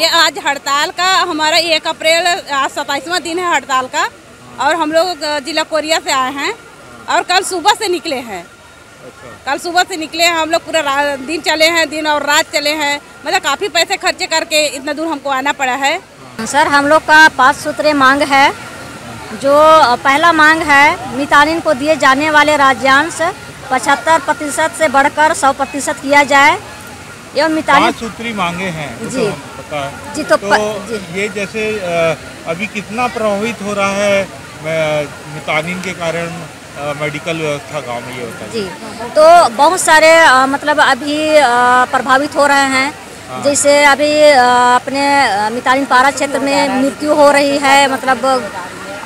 ये आज हड़ताल का हमारा 1 अप्रैल आज 27वां दिन है हड़ताल का, और हम लोग जिला कोरिया से आए हैं और कल सुबह से निकले हैं। कल सुबह से निकले हैं हम लोग, पूरा दिन चले हैं, दिन और रात चले हैं, मतलब काफ़ी पैसे खर्चे करके इतना दूर हमको आना पड़ा है। सर हम लोग का 5 सूत्रीय मांग है। जो पहला मांग है मितानिन को दिए जाने वाले राज्यांश 75% से बढ़कर 100% किया जाए। ये मितानिन 5 सूत्री मांगे हैं जी, पता है। जी तो ये जैसे अभी कितना प्रभावित हो रहा है मितानिन के कारण मेडिकल व्यवस्था गाँव में ये होता है जी, तो बहुत सारे मतलब अभी प्रभावित हो रहे हैं। जैसे अभी अपने मितानिन पारा क्षेत्र में मृत्यु हो रही है, मतलब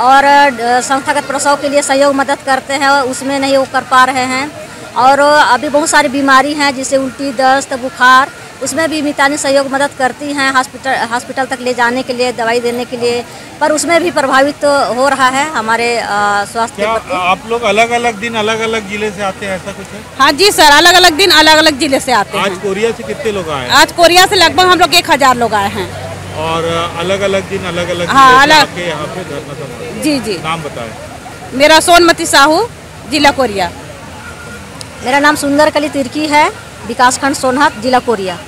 और संस्थागत प्रसव के लिए सहयोग मदद करते हैं और उसमें नहीं वो कर पा रहे हैं। और अभी बहुत सारी बीमारी हैं जैसे उल्टी, दस्त, बुखार, उसमें भी मितानिन सहयोग मदद करती हैं हॉस्पिटल तक ले जाने के लिए, दवाई देने के लिए, पर उसमें भी प्रभावित हो रहा है हमारे स्वास्थ्य। आप लोग अलग अलग दिन अलग अलग जिले से आते हैं, ऐसा कुछ है? हाँ जी सर, अलग अलग दिन अलग अलग जिले से आते हैं। आज कोरिया से कितने लोग आए? आज कोरिया से लगभग हम लोग 1000 लोग आए हैं, और अलग अलग दिन अलग अलग। हाँ अलग यहाँ पे धरना जी। जी नाम बताएं। मेरा सोनमती साहू, जिला कोरिया। मेरा नाम सुंदरकली तिरकी है, विकासखंड सोनहात, जिला कोरिया।